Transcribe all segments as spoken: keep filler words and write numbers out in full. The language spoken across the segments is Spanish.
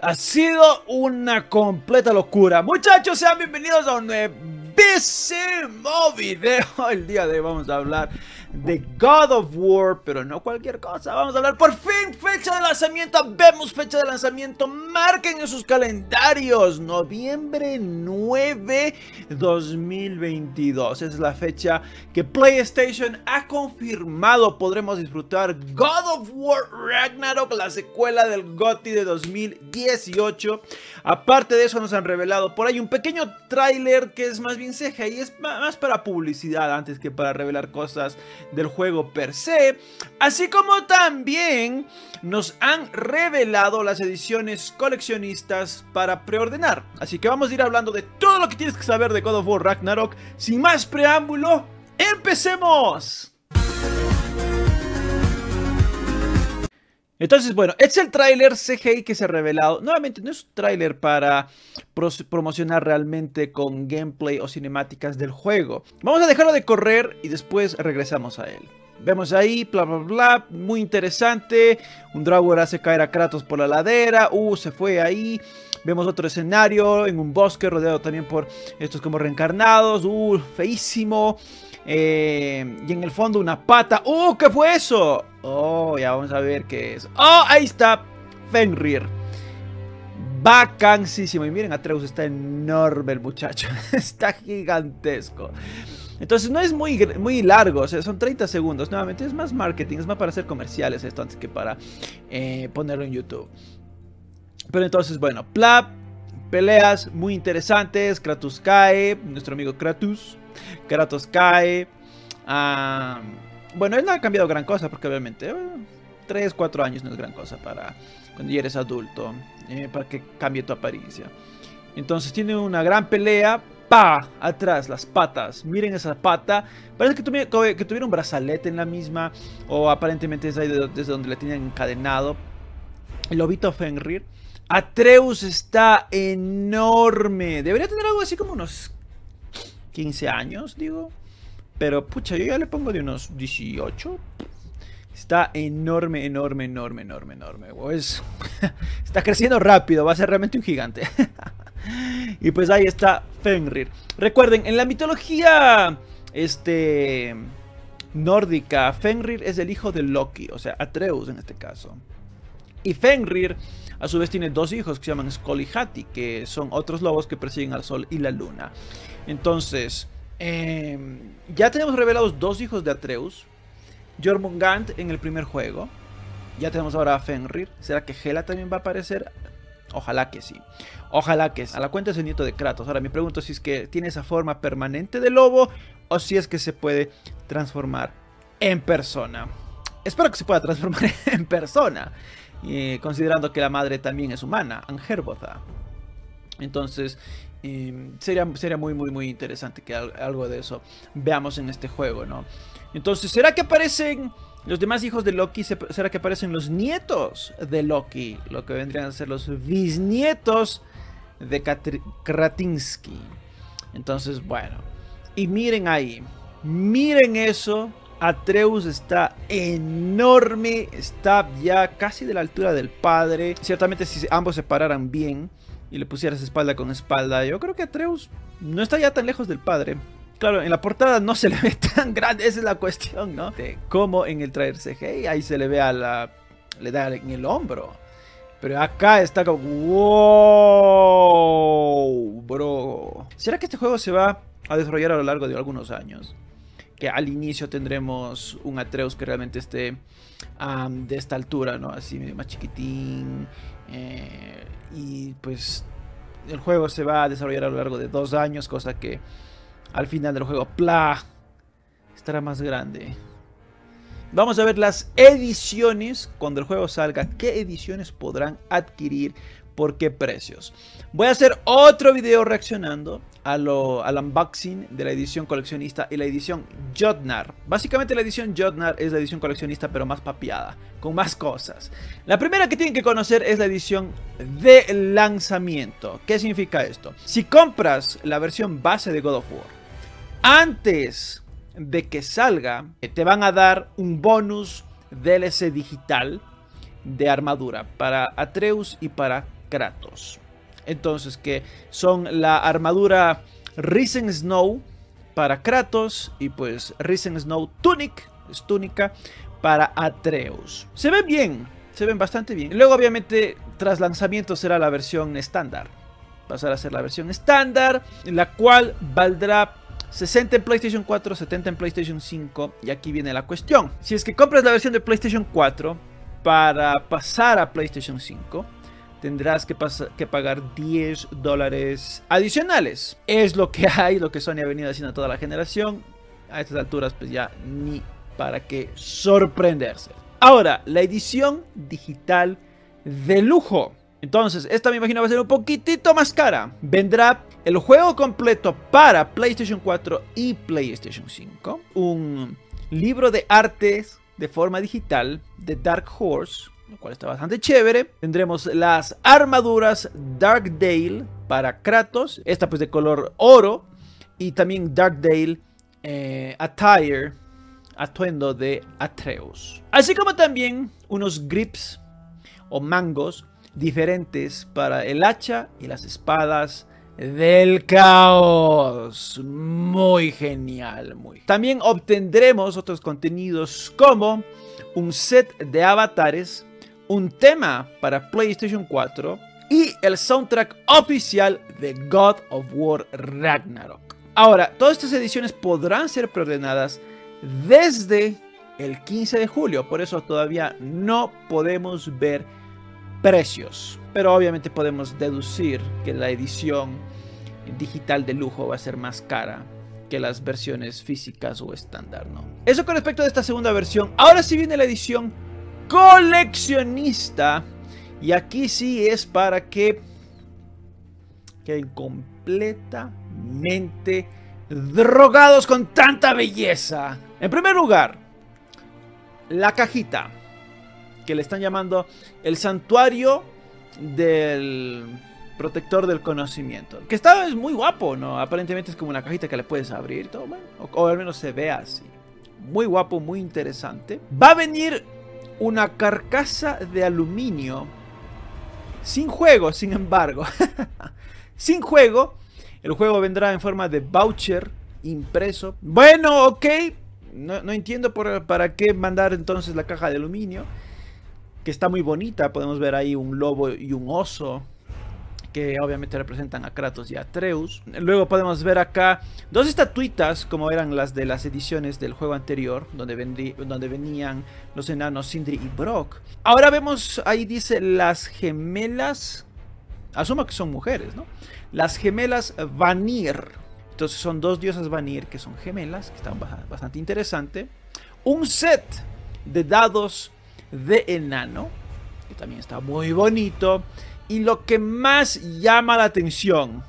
Ha sido una completa locura. Muchachos, sean bienvenidos a un nuevísimo video. El día de hoy vamos a hablar de God of War, pero no cualquier cosa. Vamos a hablar por fin fecha de lanzamiento. Vemos fecha de lanzamiento. Marquen en sus calendarios. noviembre nueve dos mil veintidós. Es la fecha que PlayStation ha confirmado. Podremos disfrutar God of War Ragnarok, la secuela del GOTY de dos mil diez. dieciocho. Aparte de eso, nos han revelado por ahí un pequeño tráiler que es más bien ceja y es más para publicidad antes que para revelar cosas del juego per se. Así como también nos han revelado las ediciones coleccionistas para preordenar. Así que vamos a ir hablando de todo lo que tienes que saber de God of War Ragnarok. Sin más preámbulo, ¡empecemos! Entonces, bueno, es el tráiler C G I que se ha revelado. Nuevamente, no es un tráiler para promocionar realmente con gameplay o cinemáticas del juego. Vamos a dejarlo de correr y después regresamos a él. Vemos ahí, bla, bla, bla, muy interesante. Un Draugr hace caer a Kratos por la ladera. Uh, se fue ahí. Vemos otro escenario en un bosque rodeado también por estos como reencarnados. Uh, feísimo. Eh, y en el fondo una pata. ¡Uh! ¿Qué fue eso? Oh, ya vamos a ver qué es. ¡Oh! Ahí está Fenrir. Bacanísimo. Y miren, Atreus está enorme el muchacho. Está gigantesco. Entonces no es muy, muy largo, o sea, son treinta segundos. Nuevamente es más marketing, es más para hacer comerciales esto antes que para eh, ponerlo en YouTube. Pero entonces, bueno, plap, peleas muy interesantes. Kratos cae, nuestro amigo Kratos. Kratos cae. Ah, bueno, él no ha cambiado gran cosa porque obviamente bueno, tres, cuatro años no es gran cosa para cuando ya eres adulto, eh, para que cambie tu apariencia. Entonces tiene una gran pelea. ¡Pa! Atrás, las patas. Miren esa pata. Parece que tuviera, que tuviera un brazalete en la misma. O aparentemente es ahí de, desde donde le tenían encadenado. El lobito Fenrir. Atreus está enorme. Debería tener algo así como unos quince años, digo. Pero, pucha, yo ya le pongo de unos dieciocho. Está enorme, enorme, enorme, enorme, enorme. Pues, está creciendo rápido. Va a ser realmente un gigante. Y pues ahí está Fenrir. Recuerden, en la mitología este, nórdica, Fenrir es el hijo de Loki, o sea, Atreus en este caso. Y Fenrir, a su vez, tiene dos hijos que se llaman Skoll y Hati, que son otros lobos que persiguen al sol y la luna. Entonces, eh, ya tenemos revelados dos hijos de Atreus. Jormungandr en el primer juego. Ya tenemos ahora a Fenrir. ¿Será que Hela también va a aparecer? Ojalá que sí, ojalá que sí. A la cuenta es el nieto de Kratos. Ahora me pregunto si es que tiene esa forma permanente de lobo o si es que se puede transformar en persona. Espero que se pueda transformar en persona, eh, considerando que la madre también es humana, Angerboda. Entonces eh, sería, sería muy muy muy interesante que algo de eso veamos en este juego, ¿no? Entonces, ¿será que aparecen los demás hijos de Loki? ¿Será que aparecen los nietos de Loki? Lo que vendrían a ser los bisnietos de Katri Kratinsky. Entonces, bueno. Y miren ahí. Miren eso. Atreus está enorme. Está ya casi de la altura del padre. Ciertamente si ambos se pararan bien y le pusieras espalda con espalda, yo creo que Atreus no está ya tan lejos del padre. Claro, en la portada no se le ve tan grande, esa es la cuestión, ¿no? De cómo en el trailer C G I, ahí se le ve a la... le da en el hombro. Pero acá está como... ¡Wow! Bro. ¿Será que este juego se va a desarrollar a lo largo de algunos años? Que al inicio tendremos un Atreus que realmente esté um, de esta altura, ¿no? Así medio más chiquitín. Eh, y pues el juego se va a desarrollar a lo largo de dos años, cosa que... al final del juego, ¡pla! Estará más grande. Vamos a ver las ediciones. Cuando el juego salga, ¿qué ediciones podrán adquirir? ¿Por qué precios? Voy a hacer otro video reaccionando a lo, al unboxing de la edición coleccionista y la edición Jotnar. Básicamente la edición Jotnar es la edición coleccionista, pero más papiada, con más cosas. La primera que tienen que conocer es la edición de lanzamiento. ¿Qué significa esto? Si compras la versión base de God of War antes de que salga, te van a dar un bonus D L C digital de armadura para Atreus y para Kratos. Entonces, que son la armadura Rising Snow para Kratos y pues Rising Snow Tunic, es túnica, para Atreus. Se ven bien, se ven bastante bien. Luego obviamente tras lanzamiento será la versión estándar. Pasará a ser la versión estándar, la cual valdrá sesenta en PlayStation cuatro, setenta en PlayStation cinco. Y aquí viene la cuestión. Si es que compras la versión de PlayStation cuatro para pasar a PlayStation cinco, tendrás que, que pagar diez dólares adicionales. Es lo que hay, lo que Sony ha venido haciendo a toda la generación. A estas alturas pues ya ni para qué sorprenderse. Ahora, la edición digital de lujo. Entonces, esta me imagino va a ser un poquitito más cara. Vendrá el juego completo para PlayStation cuatro y PlayStation cinco. Un libro de artes de forma digital de Dark Horse, lo cual está bastante chévere. Tendremos las armaduras Dark Dale para Kratos, esta pues de color oro, y también Dark Dale eh, Attire, atuendo de Atreus. Así como también unos grips o mangos diferentes para el hacha y las espadas del caos. Muy genial, muy. También obtendremos otros contenidos como un set de avatares, un tema para PlayStation cuatro y el soundtrack oficial de God of War Ragnarok. Ahora, todas estas ediciones podrán ser preordenadas desde el quince de julio, por eso todavía no podemos ver precios, pero obviamente podemos deducir que la edición digital de lujo va a ser más cara que las versiones físicas o estándar, ¿no? Eso con respecto a esta segunda versión. Ahora sí viene la edición coleccionista. Y aquí sí es para que queden completamente drogados con tanta belleza. En primer lugar, la cajita que le están llamando el santuario del protector del conocimiento, que está es muy guapo, ¿no? Aparentemente es como una cajita que le puedes abrir, todo, bueno, o, o al menos se ve así. Muy guapo, muy interesante. Va a venir una carcasa de aluminio sin juego, sin embargo. Sin juego. El juego vendrá en forma de voucher impreso. Bueno, ok. No, no entiendo por, para qué mandar entonces la caja de aluminio, que está muy bonita. Podemos ver ahí un lobo y un oso, que obviamente representan a Kratos y a Atreus. Luego podemos ver acá dos estatuitas, como eran las de las ediciones del juego anterior, donde, vendrí, donde venían los enanos Sindri y Brock. Ahora vemos, ahí dice las gemelas, asumo que son mujeres, ¿no? Las gemelas Vanir. Entonces son dos diosas Vanir que son gemelas, que están bastante interesante. Un set de dados de enano, que también está muy bonito. Y lo que más llama la atención,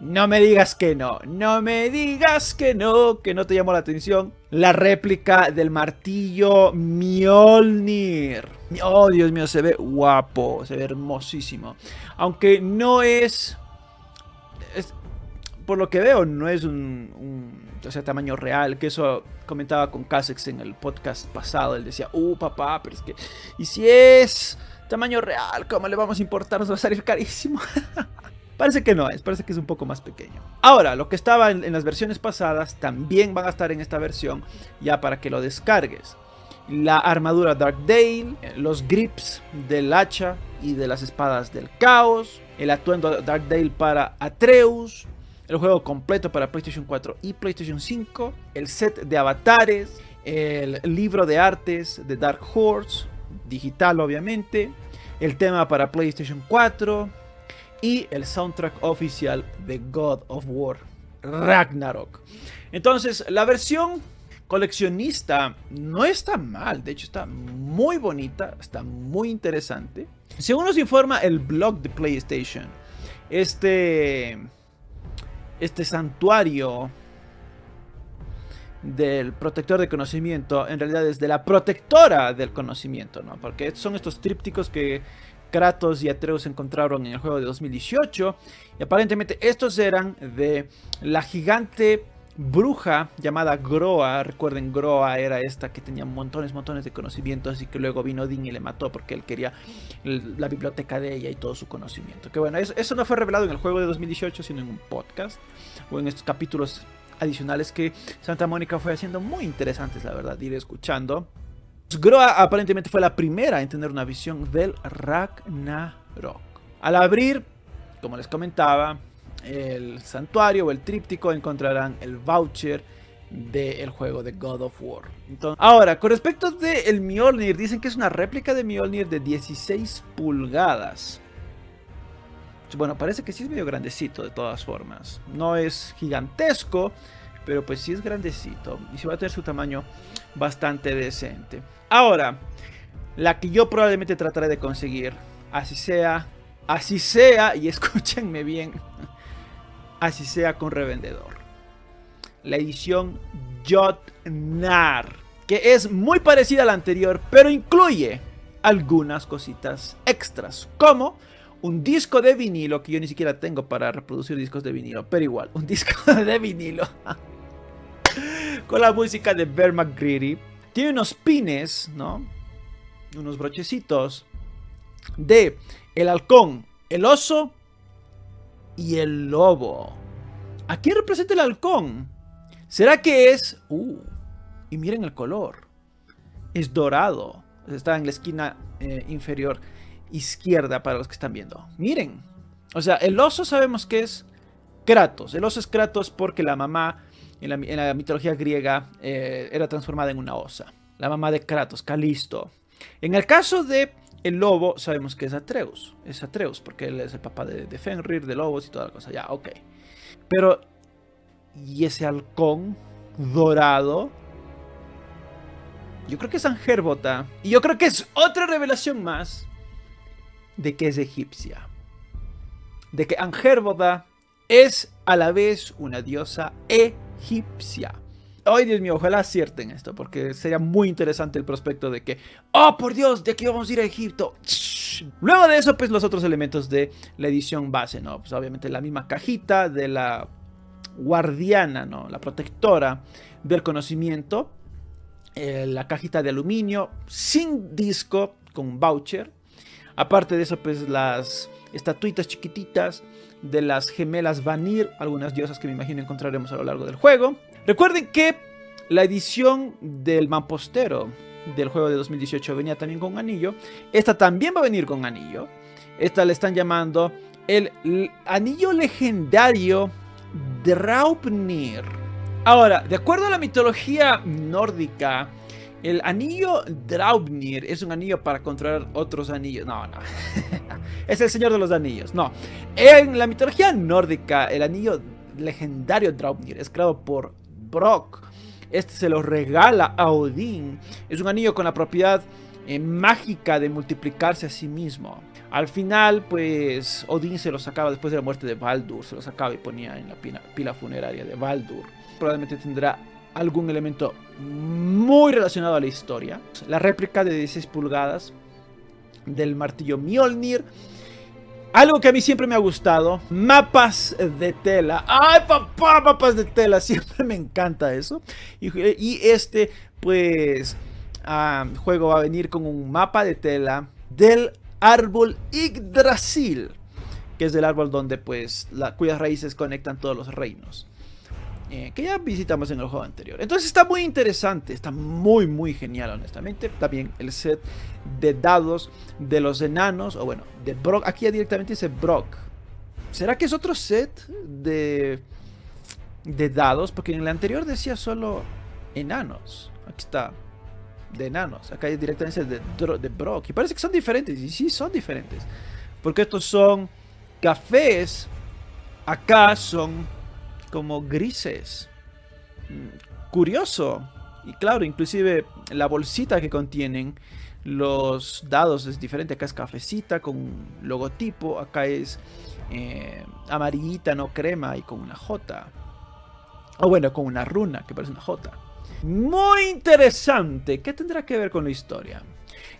no me digas que no, no me digas que no, que no te llamó la atención, la réplica del martillo Mjolnir. Oh, Dios mío, se ve guapo, se ve hermosísimo. Aunque no es, es por lo que veo, no es un, un o sea, tamaño real, que eso comentaba con Kasex en el podcast pasado. Él decía, uh, papá, pero es que, ¿y si es tamaño real? ¿Cómo le vamos a importar? Nos va a salir carísimo. Parece que no es, parece que es un poco más pequeño. Ahora, lo que estaba en, en las versiones pasadas también van a estar en esta versión, ya para que lo descargues. La armadura Dark Dale, los grips del hacha y de las espadas del caos, el atuendo Dark Dale para Atreus, el juego completo para PlayStation cuatro y PlayStation cinco, el set de avatares, el libro de artes de Dark Horse, digital obviamente, el tema para PlayStation cuatro y el soundtrack oficial de God of War Ragnarok. Entonces, la versión coleccionista no está mal, de hecho está muy bonita, está muy interesante. Según nos informa el blog de PlayStation, este, este santuario del protector de conocimiento, en realidad es de la protectora del conocimiento, ¿no? Porque son estos trípticos que Kratos y Atreus encontraron en el juego de dos mil dieciocho. Y aparentemente estos eran de la gigante bruja llamada Groa. Recuerden, Groa era esta que tenía montones, montones de conocimientos y que luego vino Odin y le mató porque él quería la biblioteca de ella y todo su conocimiento. Que bueno, eso, eso no fue revelado en el juego de dos mil dieciocho, sino en un podcast o en estos capítulos adicionales que Santa Monica fue haciendo, muy interesantes, la verdad, ir escuchando. Groa aparentemente fue la primera en tener una visión del Ragnarok. Al abrir, como les comentaba, el santuario o el tríptico, encontrarán el voucher del juego de God of War. Entonces, ahora, con respecto del Mjolnir, dicen que es una réplica de Mjolnir de dieciséis pulgadas. Bueno, parece que sí es medio grandecito de todas formas. No es gigantesco, pero pues sí es grandecito. Y sí va a tener su tamaño bastante decente. Ahora, la que yo probablemente trataré de conseguir. Así sea, así sea, y escúchenme bien. Así sea con revendedor. La edición Jotnar, que es muy parecida a la anterior, pero incluye algunas cositas extras, como un disco de vinilo, que yo ni siquiera tengo para reproducir discos de vinilo, pero igual, un disco de vinilo con la música de Bear McCreery. Tiene unos pines, ¿no? Unos brochecitos de el halcón, el oso y el lobo. ¿A quién representa el halcón? ¿Será que es? Uh, y miren el color. Es dorado. Está en la esquina eh, inferior izquierda para los que están viendo. Miren, o sea, el oso sabemos que es Kratos. El oso es Kratos porque la mamá en la, en la mitología griega eh, era transformada en una osa. La mamá de Kratos, Calisto. En el caso de el lobo sabemos que es Atreus. Es Atreus porque él es el papá de, de Fenrir, de lobos y toda la cosa. Ya, ok. Pero, ¿y ese halcón dorado? Yo creo que es Angerboda. Y yo creo que es otra revelación más de que es egipcia, de que Angerboda es a la vez una diosa egipcia. Ay, Dios mío, ojalá acierten esto, porque sería muy interesante el prospecto de que, oh por Dios, de aquí vamos a ir a Egipto. Luego de eso, pues los otros elementos de la edición base, ¿no? Pues obviamente la misma cajita de la guardiana, ¿no? La protectora del conocimiento, eh, la cajita de aluminio sin disco, con un voucher. Aparte de eso, pues las estatuitas chiquititas de las gemelas Vanir, algunas diosas que me imagino encontraremos a lo largo del juego. Recuerden que la edición del Mampostero del juego de dos mil dieciocho venía también con anillo. Esta también va a venir con anillo. Esta le están llamando el anillo legendario Draupnir. Ahora, de acuerdo a la mitología nórdica, el anillo Draupnir es un anillo para controlar otros anillos. No, no. Es el señor de los anillos. No. En la mitología nórdica, el anillo legendario Draupnir es creado por Brock. Este se lo regala a Odín. Es un anillo con la propiedad eh, mágica de multiplicarse a sí mismo. Al final, pues, Odín se lo sacaba después de la muerte de Baldur. Se lo sacaba y ponía en la pila, pila funeraria de Baldur. Probablemente tendrá algún elemento muy relacionado a la historia. La réplica de dieciséis pulgadas del martillo Mjolnir. Algo que a mí siempre me ha gustado. Mapas de tela. ¡Ay, papá! Mapas de tela. Siempre me encanta eso. Y, y este, pues, um, juego va a venir con un mapa de tela del árbol Yggdrasil. Que es el árbol donde, pues, la, cuyas raíces conectan todos los reinos. Eh, que ya visitamos en el juego anterior. Entonces está muy interesante, está muy muy genial, honestamente. También el set de dados de los enanos, o bueno, de Brock. Aquí ya directamente dice Brock. ¿Será que es otro set de, de dados? Porque en el anterior decía solo enanos. Aquí está, de enanos. Acá directamente dice de, de Brock. Y parece que son diferentes, y sí son diferentes. Porque estos son cafés, acá son como grises. Curioso. Y claro, inclusive la bolsita que contienen los dados es diferente. Acá es cafecita con logotipo. Acá es eh, amarillita, no crema, y con una J. O bueno, con una runa que parece una J. Muy interesante. ¿Qué tendrá que ver con la historia?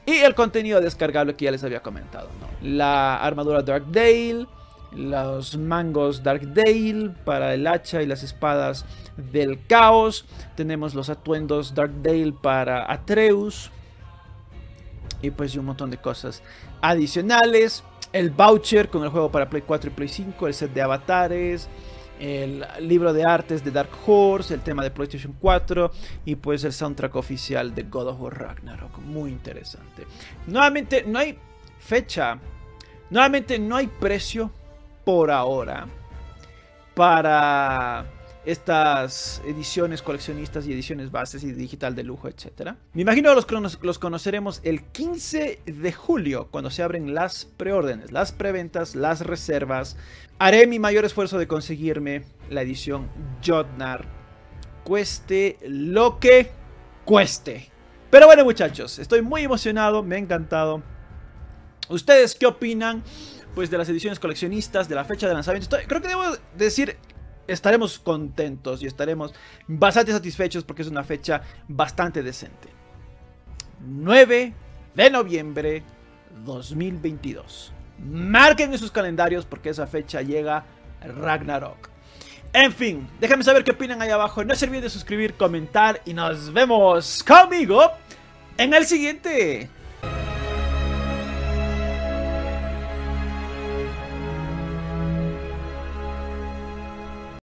Y el contenido descargable que ya les había comentado, ¿no? La armadura Dark Dale, los mangos Dark Dale para el hacha y las espadas del caos. Tenemos los atuendos Dark Dale para Atreus. Y pues y un montón de cosas adicionales. El voucher con el juego para Play cuatro y Play cinco. El set de avatares. El libro de artes de Dark Horse. El tema de PlayStation cuatro. Y pues el soundtrack oficial de God of War Ragnarok. Muy interesante. Nuevamente no hay fecha. Nuevamente no hay precio por ahora para estas ediciones coleccionistas y ediciones bases y digital de lujo, etcétera. Me imagino los, los conoceremos el quince de julio cuando se abren las preórdenes, las preventas, las reservas. Haré mi mayor esfuerzo de conseguirme la edición Jotnar, cueste lo que cueste. Pero bueno, muchachos, estoy muy emocionado, me ha encantado. ¿Ustedes qué opinan? Pues de las ediciones coleccionistas, de la fecha de lanzamiento. Estoy, creo que debo decir, estaremos contentos y estaremos bastante satisfechos porque es una fecha bastante decente. nueve de noviembre dos mil veintidós. Marquen en sus calendarios porque esa fecha llega Ragnarok. En fin, déjenme saber qué opinan ahí abajo. No se olviden de suscribir, comentar y nos vemos conmigo en el siguiente